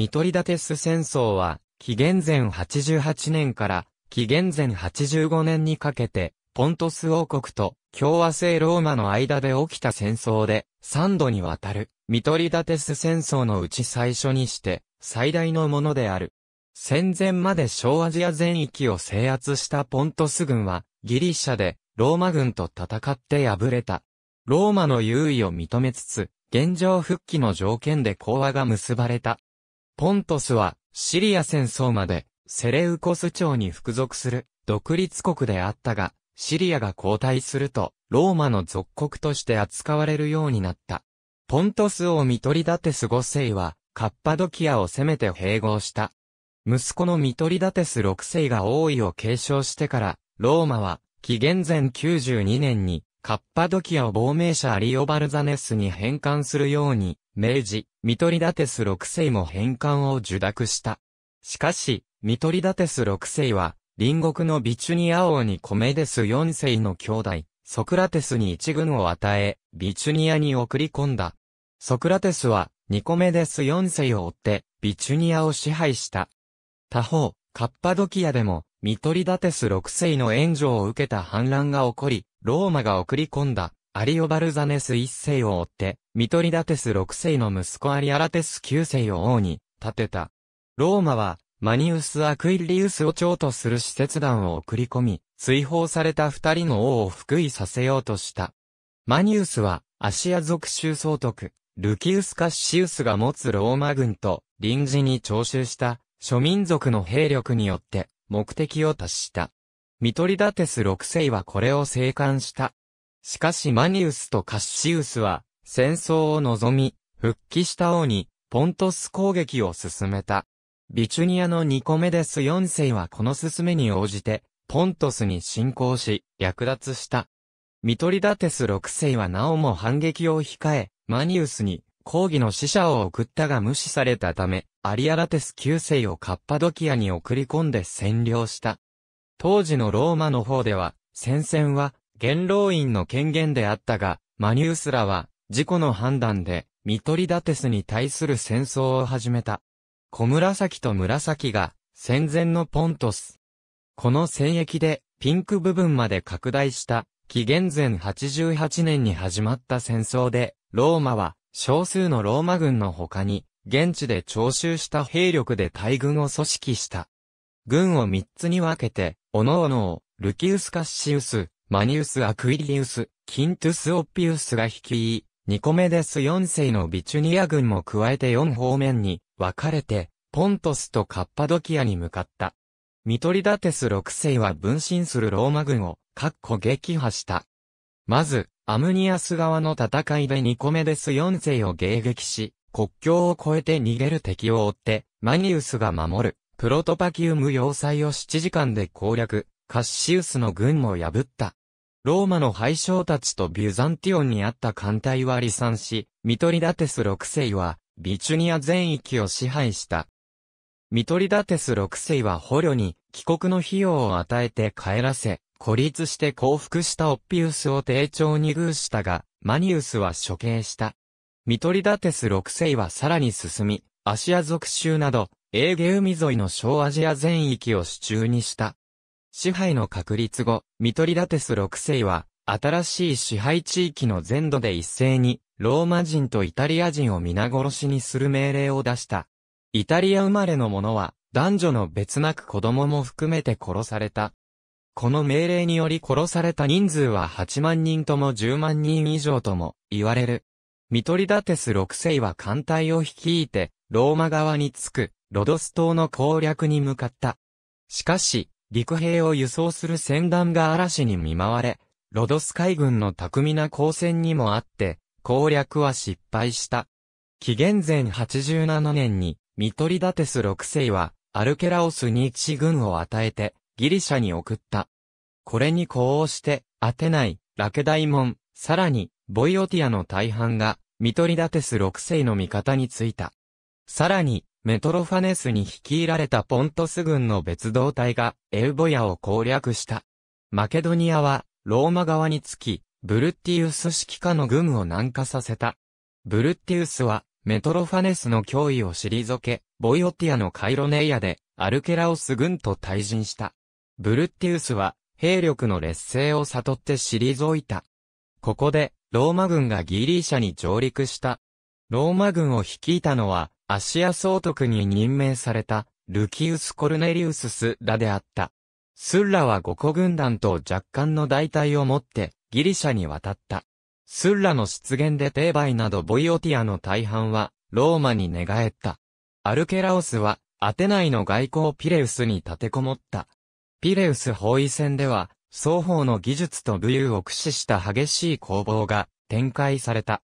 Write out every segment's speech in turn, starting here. ミトリダテス戦争は、紀元前88年から紀元前85年にかけて、ポントス王国と共和制ローマの間で起きた戦争で、3度にわたるミトリダテス戦争のうち最初にして、最大のものである。戦前まで小アジア全域を制圧したポントス軍は、ギリシャでローマ軍と戦って敗れた。ローマの優位を認めつつ、現状復帰の条件で講和が結ばれた。ポントスは、シリア戦争まで、セレウコス朝に服属する独立国であったが、シリアが後退すると、ローマの属国として扱われるようになった。ポントス王ミトリダテス5世は、カッパドキアを攻めて併合した。息子のミトリダテス6世が王位を継承してから、ローマは、紀元前92年に、カッパドキアを亡命者アリオバルザネスに返還するように、命じ、ミトリダテス6世も返還を受諾した。しかし、ミトリダテス6世は、隣国のビチュニア王にコメデス4世の兄弟、ソクラテスに一軍を与え、ビチュニアに送り込んだ。ソクラテスは、ニコメデス4世を追って、ビチュニアを支配した。他方、カッパドキアでも、ミトリダテス6世の援助を受けた反乱が起こり、ローマが送り込んだ、アリオバルザネス1世を追って、ミトリダテス6世の息子アリアラテス9世を王に立てた。ローマは、マニウス・アクイリウスを長とする使節団を送り込み、追放された2人の王を復位させようとした。マニウスは、アシア属州総督、ルキウス・カッシウスが持つローマ軍と、臨時に徴収した、諸民族の兵力によって、目的を達した。ミトリダテス6世はこれを静観した。しかしマニウスとカッシウスは、戦争を望み、復帰した王に、ポントス攻撃を進めた。ビチュニアのニコメデス4世はこの進めに応じて、ポントスに侵攻し、略奪した。ミトリダテス6世はなおも反撃を控え、マニウスに抗議の使者を送ったが無視されたため、アリアラテス9世をカッパドキアに送り込んで占領した。当時のローマの方では、戦線は元老院の権限であったが、マニウスらは、自己の判断で、ミトリダテスに対する戦争を始めた。小紫と紫が戦前のポントス。この戦役でピンク部分まで拡大した紀元前88年に始まった戦争でローマは少数のローマ軍の他に現地で徴収した兵力で大軍を組織した。軍を3つに分けて、おのおのをルキウス・カッシウス、マニウス・アクイリウス、キントゥス・オッピウスが率い、ニコメデス4世のビチュニア軍も加えて4方面に分かれて、ポントスとカッパドキアに向かった。ミトリダテス6世は分身するローマ軍を、撃破した。まず、アムニアス側の戦いでニコメデス4世を迎撃し、国境を越えて逃げる敵を追って、マニウスが守る、プロトパキウム要塞を7時間で攻略、カッシウスの軍も破った。ローマの敗将たちとビュザンティオンにあった艦隊は離散し、ミトリダテス6世は、ビチュニア全域を支配した。ミトリダテス6世は捕虜に帰国の費用を与えて帰らせ、孤立して降伏したオッピウスを丁重に遇したが、マニウスは処刑した。ミトリダテス6世はさらに進み、アシア属州など、エーゲ海沿いの小アジア全域を手中にした。支配の確立後、ミトリダテス6世は、新しい支配地域の全土で一斉に、ローマ人とイタリア人を皆殺しにする命令を出した。イタリア生まれの者は男女の別なく子供も含めて殺された。この命令により殺された人数は8万人とも10万人以上とも言われる。ミトリダテス6世は艦隊を率いてローマ側に着くロドス島の攻略に向かった。しかし陸兵を輸送する船団が嵐に見舞われ、ロドス海軍の巧みな交戦にもあって、攻略は失敗した。紀元前87年に、ミトリダテス6世は、アルケラオスに一軍を与えて、ギリシャに送った。これに呼応して、アテナイ、ラケダイモン、さらに、ボイオティアの大半が、ミトリダテス6世の味方についた。さらに、メトロファネスに率いられたポントス軍の別動隊が、エウボヤを攻略した。マケドニアは、ローマ側につき、ブルッティウス指揮下の軍を南下させた。ブルッティウスは、メトロファネスの脅威を退け、ボイオティアのカイロネイアで、アルケラオス軍と対陣した。ブルッティウスは、兵力の劣勢を悟って退いた。ここで、ローマ軍がギリーシャに上陸した。ローマ軍を率いたのは、アシア総督に任命された、ルキウス・コルネリウス・スッラであった。スッラは5個軍団と若干の大隊を持って、ギリシャに渡った。スッラの出現でテーバイなどボイオティアの大半はローマに寝返った。アルケラオスはアテナイの外交ピレウスに立てこもった。ピレウス包囲戦では双方の技術と武勇を駆使した激しい攻防が展開された。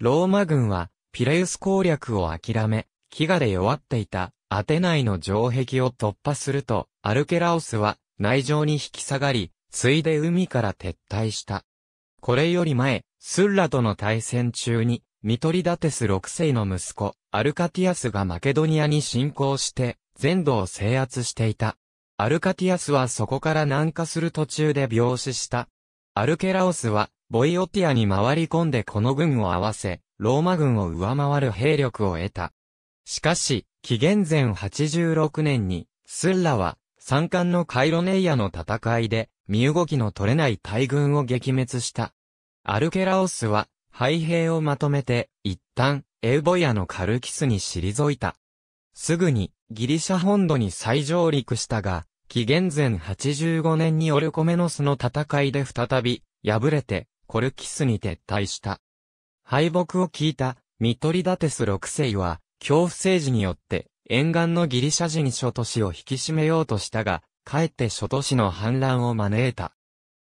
ローマ軍はピレウス攻略を諦め、飢餓で弱っていたアテナイの城壁を突破すると、アルケラオスは内城に引き下がり、ついで海から撤退した。これより前、スッラとの対戦中に、ミトリダテス6世の息子、アルカティアスがマケドニアに侵攻して、全土を制圧していた。アルカティアスはそこから南下する途中で病死した。アルケラオスは、ボイオティアに回り込んでこの軍を合わせ、ローマ軍を上回る兵力を得た。しかし、紀元前86年に、スッラは、山間のカイロネイアの戦いで、身動きの取れない大軍を撃滅した。アルケラオスは、敗兵をまとめて、一旦、エウボイアのカルキスに退いた。すぐに、ギリシャ本土に再上陸したが、紀元前85年にオルコメノスの戦いで再び、敗れて、コルキスに撤退した。敗北を聞いた、ミトリダテス6世は、恐怖政治によって、沿岸のギリシャ人諸都市を引き締めようとしたが、かえって諸都市の反乱を招いた。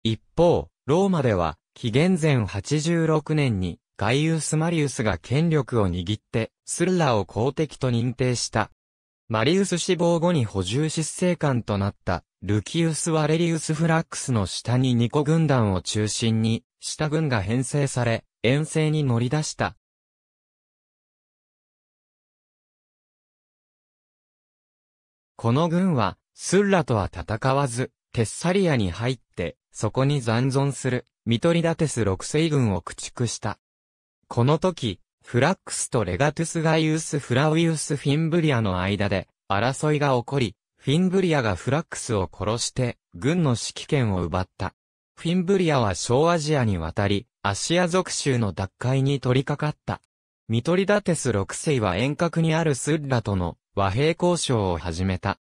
一方、ローマでは、紀元前86年に、ガイウス・マリウスが権力を握って、スッラを公敵と認定した。マリウス死亡後に補充執政官となった、ルキウス・ワレリウス・フラックスの下に2個軍団を中心に、下軍が編成され、遠征に乗り出した。この軍は、スッラとは戦わず、テッサリアに入って、そこに残存する、ミトリダテス6世軍を駆逐した。この時、フラックスとレガトゥスガイウス・フラウィウス・フィンブリアの間で、争いが起こり、フィンブリアがフラックスを殺して、軍の指揮権を奪った。フィンブリアは小アジアに渡り、アシア属州の奪回に取り掛かった。ミトリダテス6世は遠隔にあるスッラとの和平交渉を始めた。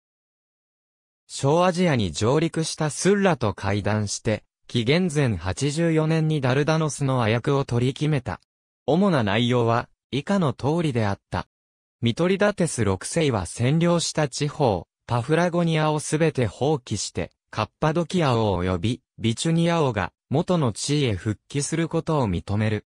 小アジアに上陸したスッラと会談して、紀元前84年にダルダノスの和訳を取り決めた。主な内容は、以下の通りであった。ミトリダテス6世は占領した地方、パフラゴニアをすべて放棄して、カッパドキア王及び、ビチュニア王が、元の地位へ復帰することを認める。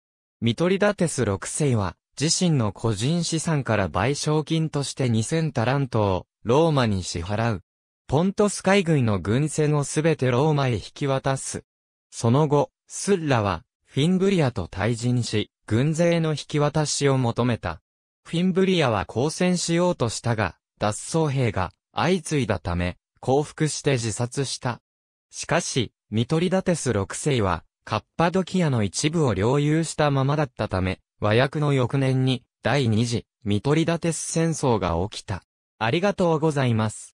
ミトリダテス6世は、自身の個人資産から賠償金として2000タラントを、ローマに支払う。ポントス海軍の軍船をすべてローマへ引き渡す。その後、スッラは、フィンブリアと対陣し、軍勢の引き渡しを求めた。フィンブリアは抗戦しようとしたが、脱走兵が相次いだため、降伏して自殺した。しかし、ミトリダテス6世は、カッパドキアの一部を領有したままだったため、和訳の翌年に、第2次、ミトリダテス戦争が起きた。ありがとうございます。